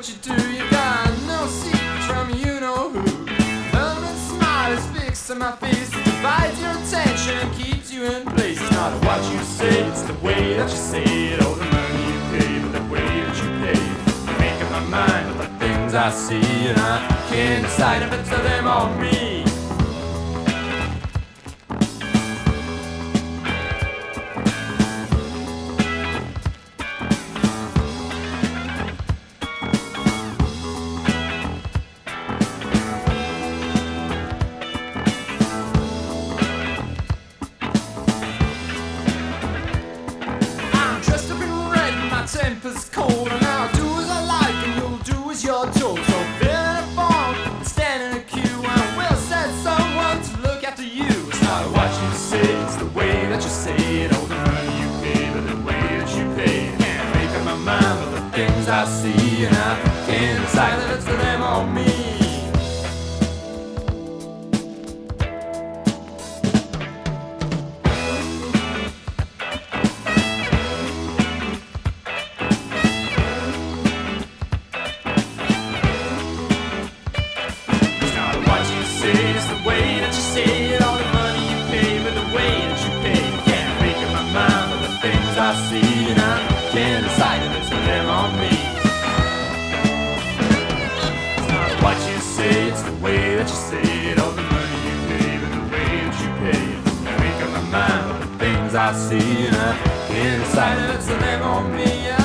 what you do, you got no secret from you-know-who. Velvet smile is fixed to my face, it divides your attention, keeps you in place. It's not what you say, it's the way that you say it. Oh, the money you pay, but the way that you pay. I'm making my mind with the things I see, and I can't decide if it's them or me. Temper's cold and I'll do as I like and you'll do as you're told. So fill in a form and stand in a queue and we'll send someone to look after you. It's not what you say, it's the way that you say it. Oh, the money you pay, but the way that you pay. Can't make up my mind with the things I see, and I can't decide that it's them or me. I see and I can't decide if it's them or me. It's not what you say, it's the way that you say it. All the money you pay, but the way that you pay it. I make up my mind with the things I see and I can't decide if it's them or me.